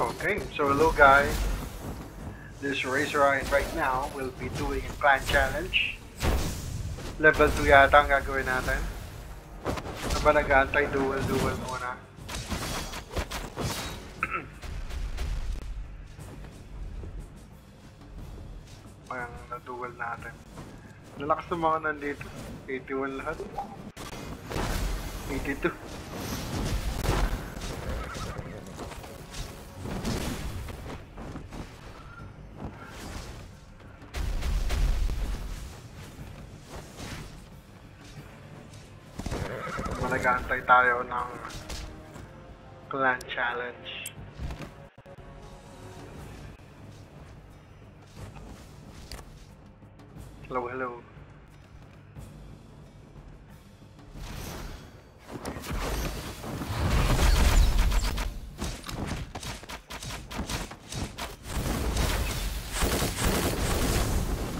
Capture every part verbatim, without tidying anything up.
Okay, so hello guys, this Razor Iron right now will be doing a clan challenge. Level two yata ang gagawin natin. Aba, nag-aantay duel-duel muna. Ayan, na-duel natin. Nalakas ng mga nandito. eighty-one lahat. eighty-two. Nag-aantay tayo ng clan challenge. Hello, hello.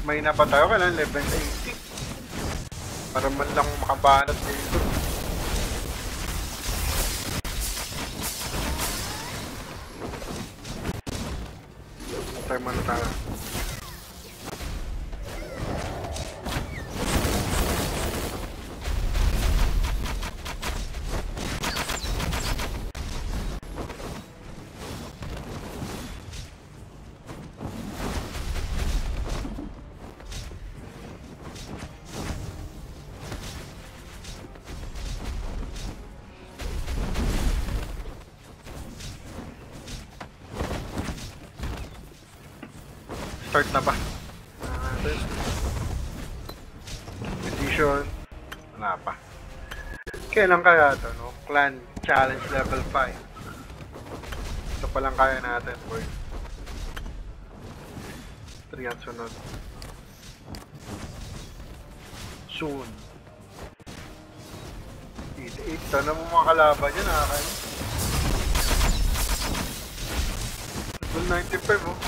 May na pa tayo kailan level eighty. Para man lang makabanat dito. Tayo muna tayo. Start na ba? Uh, Edition. Wala pa. Kailan kaya ito, no? Clan Challenge level five. Ito palang kaya natin, boy. Three ang sunod. Soon. Ito na mo mga kalaban yun, akin. ninety-five, oh.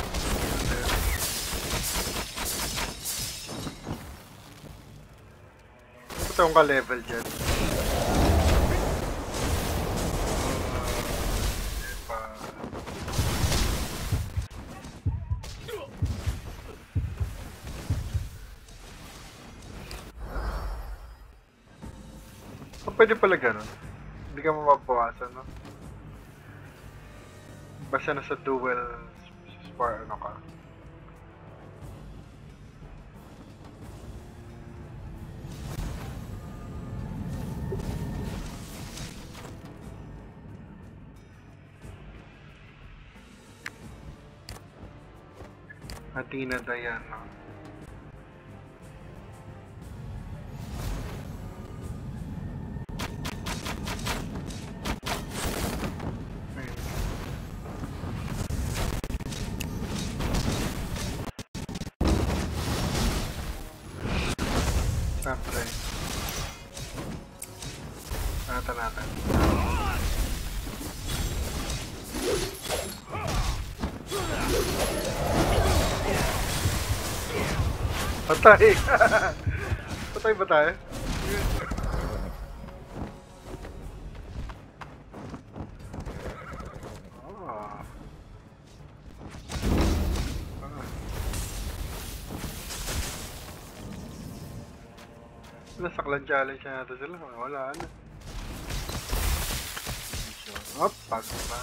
Itong ka-level dyan. So, pwede pala ganun. Hindi ka mababawasan, no? Basta nasa dual spar, ano ka. Athena Diana. Siyempre. Nata natin. Patay! Patay ba tayo? Oh. Ah. Nasaklan challenge na natin sila. Wala na. Op, pasok na.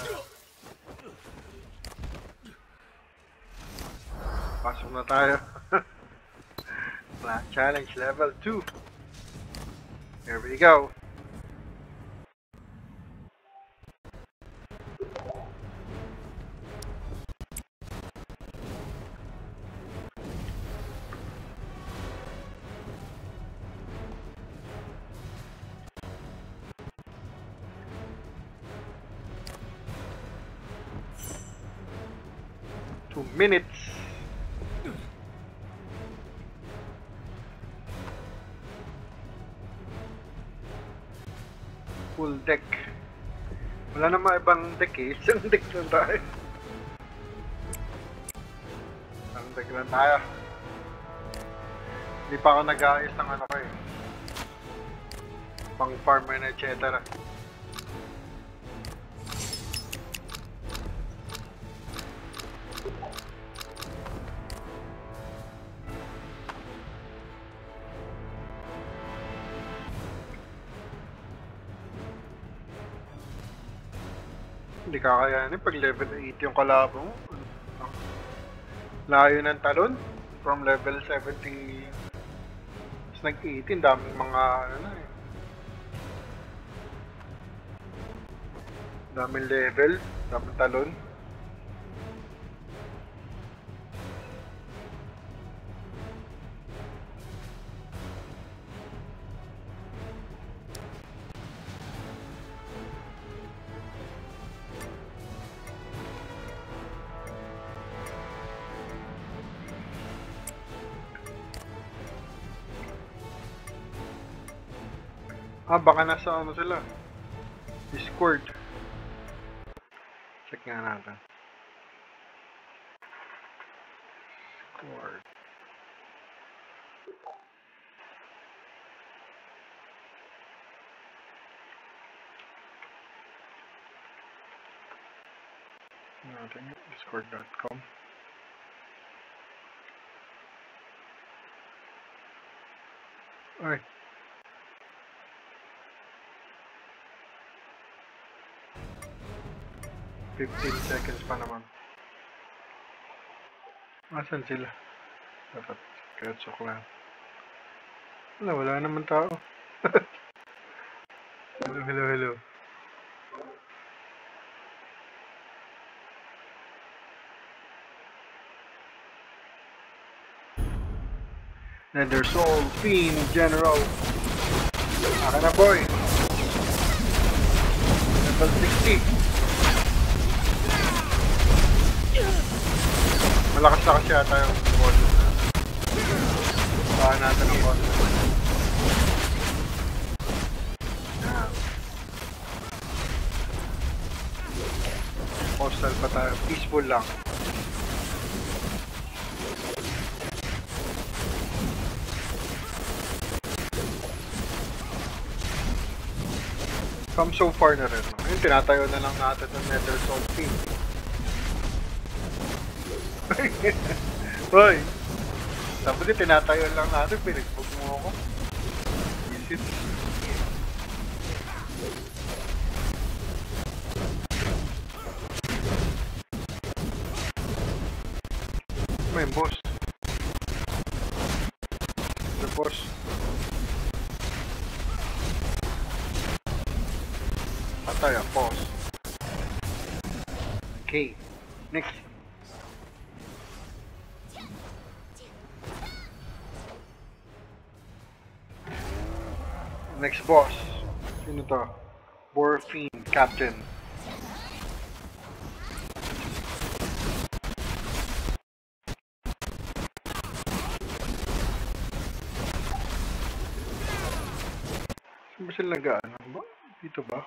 Pasok na tayo. Challenge level two. Here we go. Two minutes. Full deck. Wala na mga ibang deck eh. Isang deck lang tayo. Isang deck lang tayo. Hindi pa ako nag-aayos ng ano ko eh. Pang farmer na et cetera. Hindi kakayanin pag level eight yung kalabo mo. Layo ng talon from level seventy. Tapos nag-eighteen, daming mga ano na eh. Daming level, daming talon. Ah, baka nasa ano sila? Discord. Check nga natin. Discord. Natin, discord dot com. Alright. fifteen seconds pa naman. Asan sila? Dapat kretso ko lang. Wala, wala naman tao. Hello, hello, hello. Nether Soul Fiend General. Aka na boy. Level sixty. Malakas-lakas yata yung boss. Baka natin ang boss. Postal pa tayo. Peaceful lang. Come so far na rin. Ayun, tinatayo na lang natin ng Nether Soul Fiend. Hoy! Tapos din, tinatayo lang natin, pinagbog mo ako. Visit. May boss. The boss. Patay ang boss. Okay. Next. Next boss. Sino to? Boar Fiend Captain. Saan ba sila nag-ano ba? Dito ba?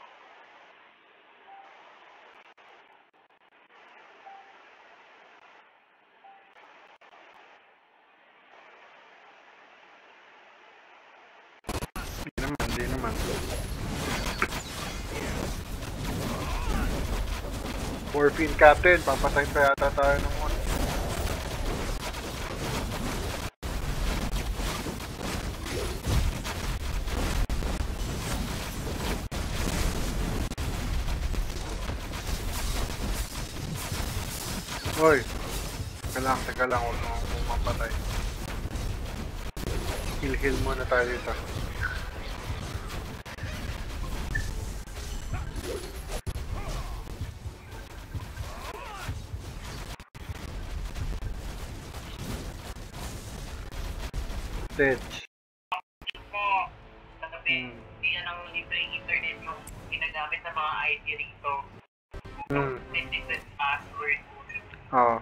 Morphine Captain, papatay pa yata tayo ng one. Hoy, taga lang, taga lang, huwag mo mapatay. Heal-heal muna tayo dito. Bitch. Kasi hindi yan ang libreng internet mo. Ginagamit ng mga I D rito. Specific password. Oo.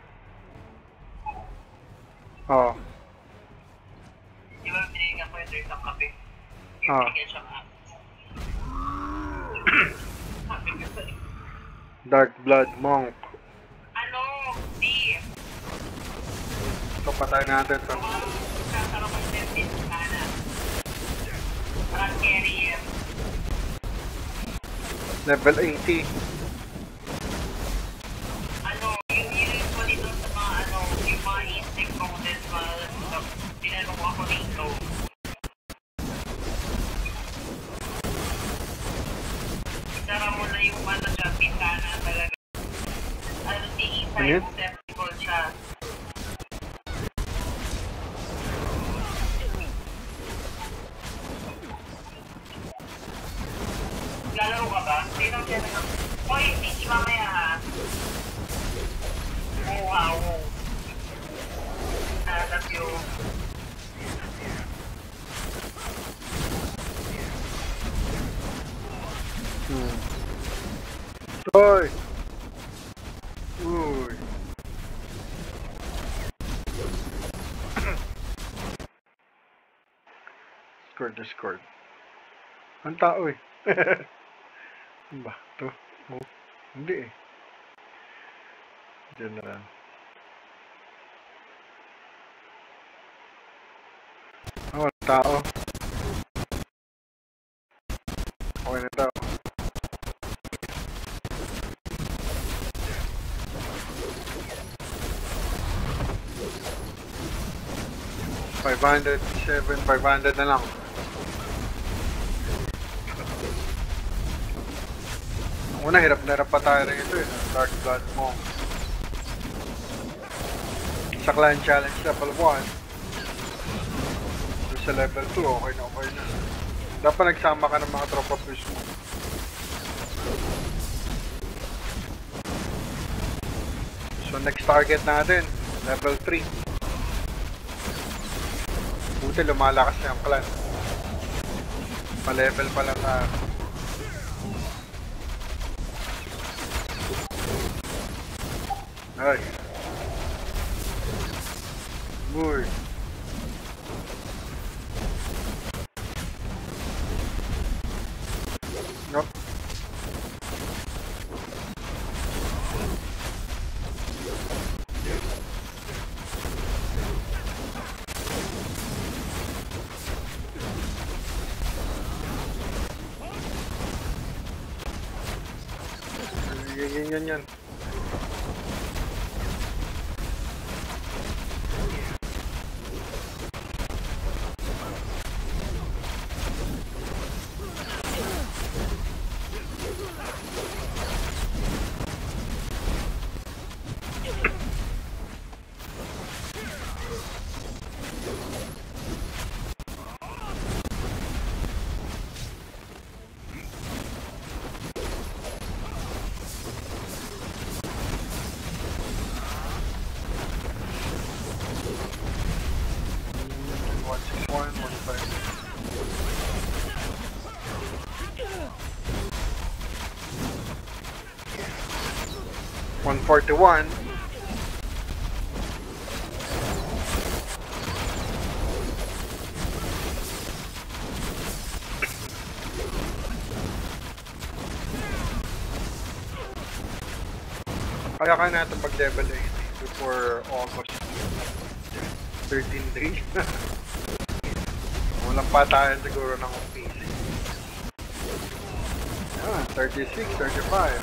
Oo. Di ba binigyan nga po yung third ng kape? Oo. Binigyan siya ka. Dark Blood Monk. Ano? Di. Ito patay natin ito. Level eighty. Ano, yung iris ko dito sa mga ano, yung mga insect models na pinanong ako dito. Isara mo na yung mga pintana talaga. Beleza? Lalaro ka ba? Hindi lang siya na. Hoy, hindi mamaya ha. Oh, wow. I love you. Hmm. Hoy! Uy! Discord, Discord. Ang tao eh. Ba, ito? Oh, hindi eh. Diyan na lang. Oh, ang tao. Okay na tao. five hundred, seven, five hundred na lang. Una, hirap na hirap pa tayo rin ito eh. Dark Blood Monk. Sa clan challenge level one. Sa level two, okay na okay na. Dapat nagsama ka ng mga tropa push mo. So next target natin, level three. Buti lumalakas na yung clan. Pa-level pa lang na... Ay. Boy. No. Yan, yan, yan. one forty-one. Kaya kaya natin pag-level eight before August thirteen days. Walang patayan siguro ng O P C. Ah, thirty-six, thirty-five.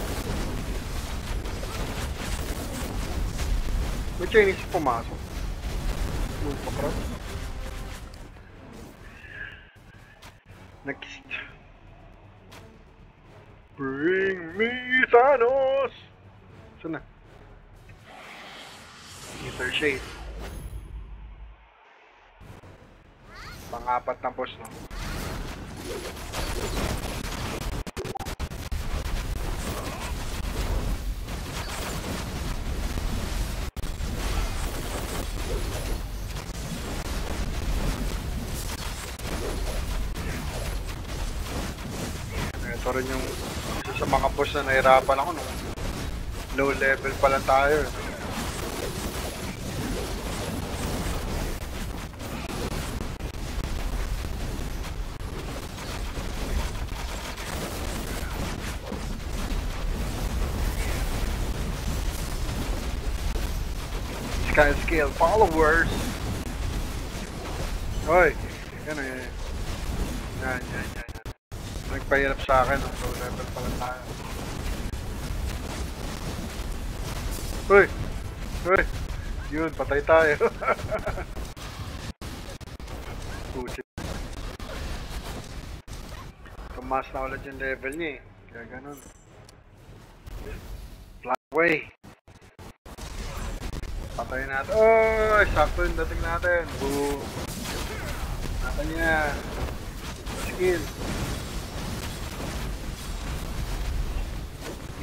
May Chinese pumasok. Lupa pa. Next. Bring me Thanos! Saan na? Ether Shade. Pang-apat na boss, no? Ito rin yung isa sa mga boss na nahirapan ako nung low level pa lang tayo. Sky Scale followers. Oy, yan na yan. Yan, yan, yan. Nagpahirap sa akin ang low level pala tayo. Uy! Uy! Yun, patay tayo. Pusit. Tumas na ulit yung level niya eh. Kaya ganun. Fly away. Patayin natin. Oh, sakto yung dating natin. Boom. Natin niya. Skill.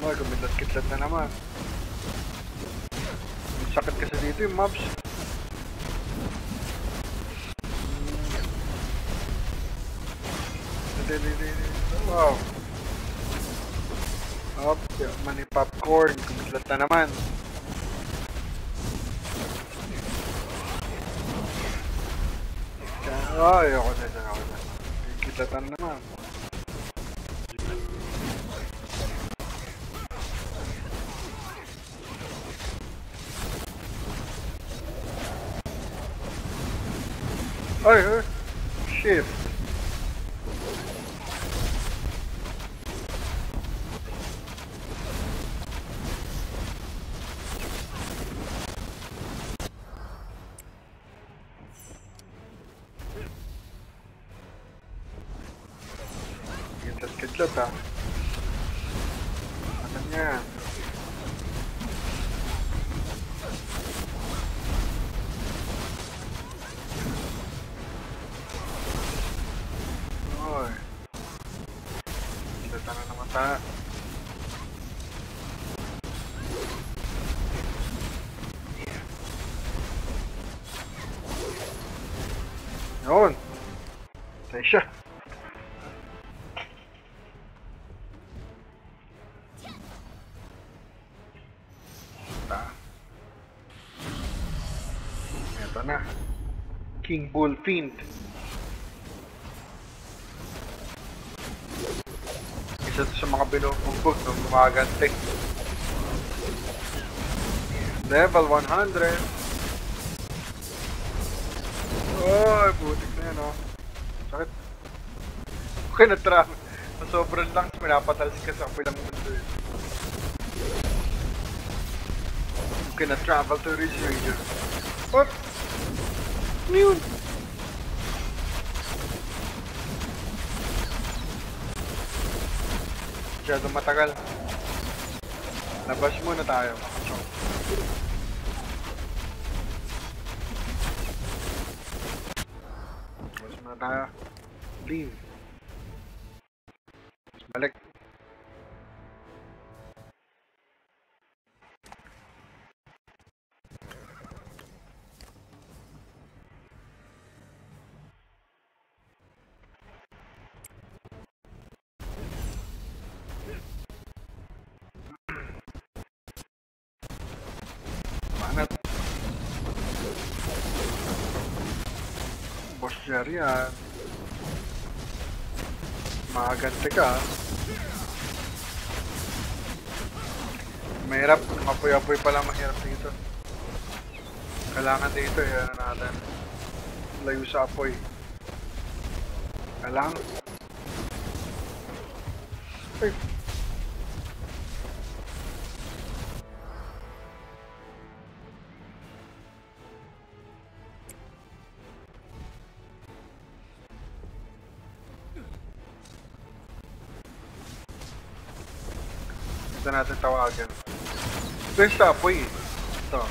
Ay, kumidlat-kitlat na naman. Sakit kasi dito yung mobs. Wow. Hop, mani popcorn. Kumidlat na naman. Ay, ako na dyan, ako na. Kikidlatan naman. Ay, ay. Shit. Kita katanya oi kita tangan sama mata non Taisha. King Bull Fiend. Isa to sa mga binubugbog ng gumaganti. Level one hundred. Oy, butik na yan, oh. Sakit. Okay, natrap. Sobrang lang, minapatalis ka sa kapilang mundo. You cannot travel to this region. What? Ano yun? Masyado matagal. Labas muna tayo. Labas muna tayo. Leave. Balik. Yan. Magagante ka. Mahirap. Mapuy-apuy pala mahirap dito. Kailangan dito. Yan na natin. Layo sa apoy. Kailangan. Ay. Natin tawagan. Ito yung sapoy. Ito.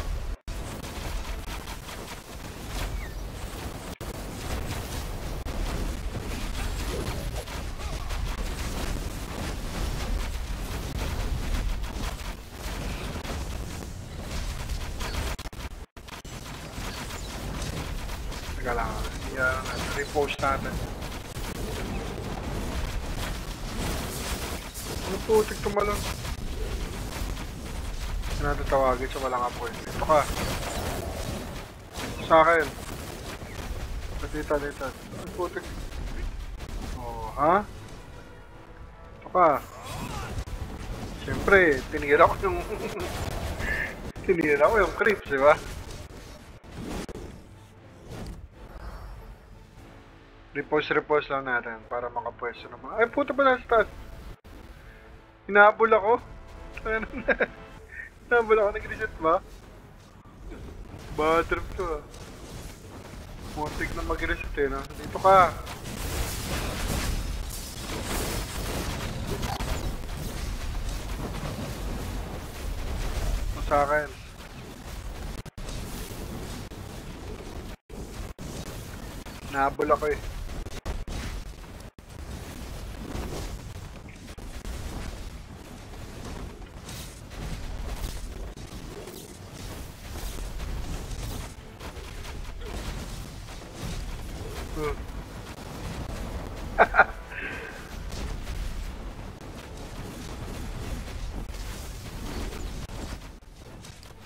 Teka lang. Yan. Repost natin. Ano po? Tigtumalong. Natatawagin sa walang apoy. Ito ka. Sa akin. Dito, dito. Ang putik. Oh, ha? Ito ka. Siyempre, tinira ko yung... tinira ko yung creeps, di ba? Repose-repose lang natin para makapwesto naman. Ay, puto ba lang sa taas? Hinahabol ako. Ano na? Wala ko nag-reset ba? Butterf ko. Muntik na mag-reset eh, no? Dito ka! Sa akin. Nahabol ako eh.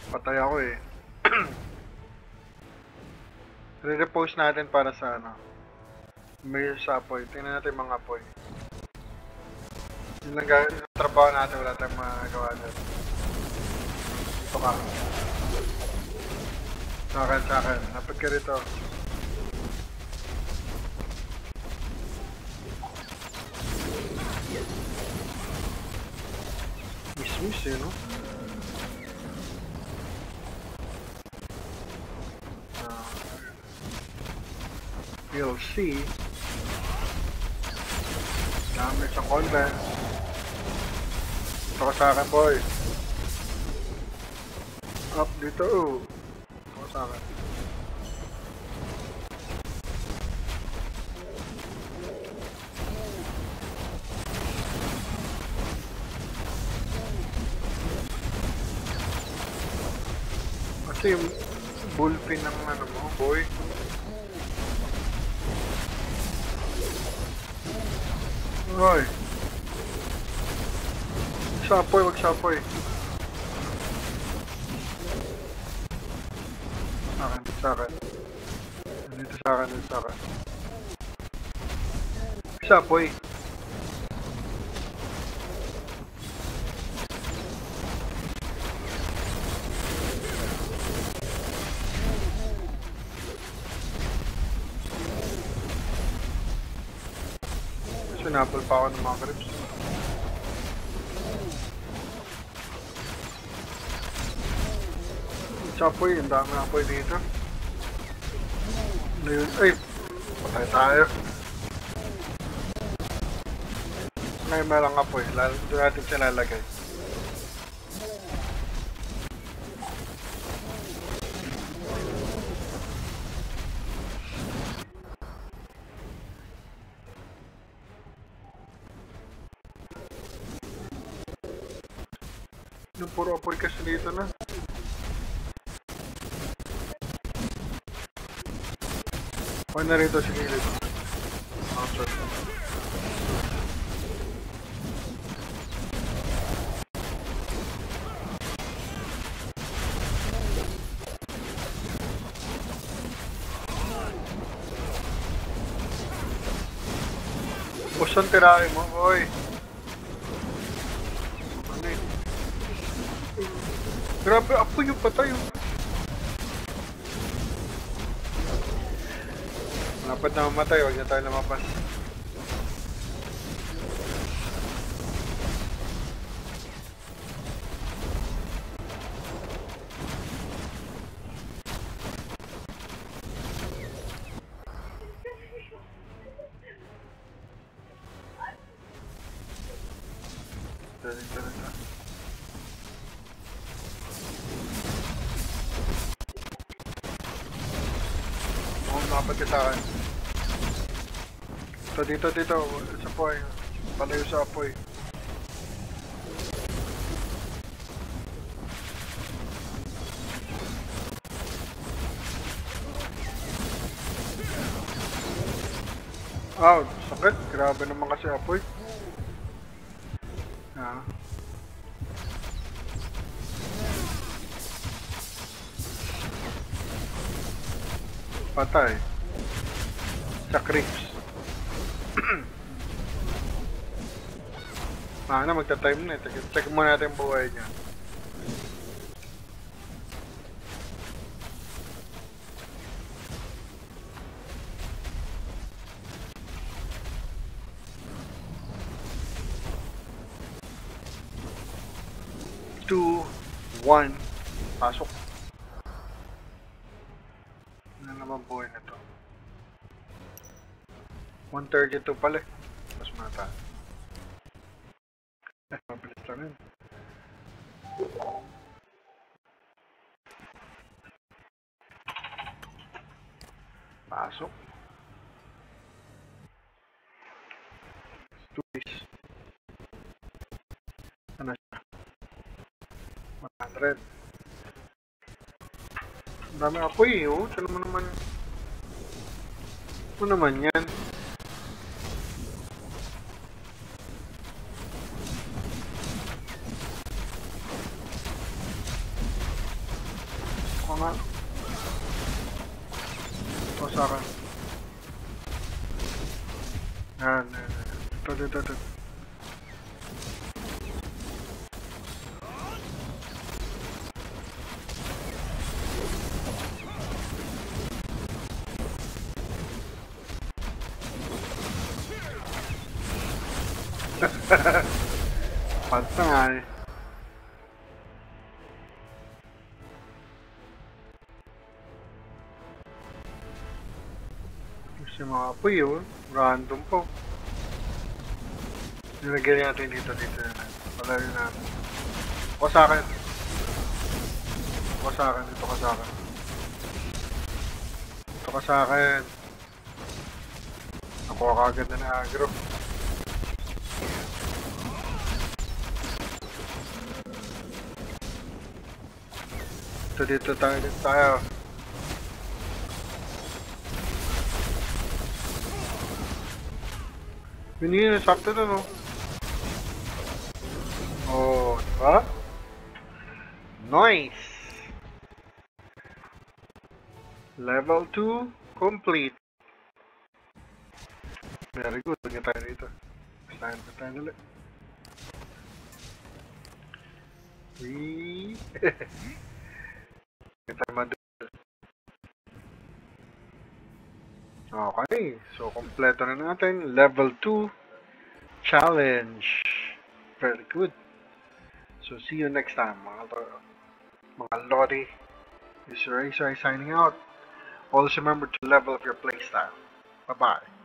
Patay ako eh. Re-repost natin para sa ano. May sa apoy. Tingnan natin mga apoy. Yung trabaho natin, wala tayong magawa natin. Ito ka. Sa akin, sa akin. Napad ka rito. Miss-miss eh, no? You'll see damage ang konti. Ito ka sa akin, boy. Up dito. Ito ka sa akin. Kasi yung bullpen ng ano mo, boy. Hoy. Magsapoy, magsapoy. Sakin, sakin. Dito sakin, dito sakin. Magsapoy. Sinapol pa ako ng mga grips. Sapoy, ang dami na apoy dito. Ay, patay tayo. Ngayon may lang apoy, doon natin siya nalagay. Yung puro apoy kasi dito na. Huwag na rito sa gilid. Outside. Pusang tirahin mo, boy. Grabe, apo yung patay yung... Malapad na mamatay, huwag na tayo namapas. Pagkita ka. So dito dito sa apoy. Palayo sa apoy. Ow, sakit. Grabe naman kasi apoy. Ah. Patay. Sa creeps. Ah, na magta-time na eh. Check muna natin yung buhay niya. two, one, pasok. Ano naman buhay na to? one thirty-two pala eh. Mas mata. Eh, mabilis lang yun. Pasok. Ano siya? one hundred. Ang dami apoy eh, oh. Saan mo naman? Ano naman yan? Ako nga. O, sa akin. Yan, yan, yan. Ito, ito, ito. Patay. Kasi mga apoy yun, random po. Nilagyan natin dito dito na natin. Palagyan natin. O sa akin. O sa akin, dito ka sa akin. Dito ka sa akin. Nakuha ka agad na na-agro. Dito, dito tayo, dito tayo. Yun yun, sakto na, no? Oh, diba? Nice! Level two, complete. Very good, lagyan tayo dito. Bastahan ka tayo ulit. Wee! Hehehe. Okay, so kompleto na natin level two challenge. Very good. So see you next time, mga mga lodi. This is Razor signing out. Always remember to level up your playstyle. Bye bye.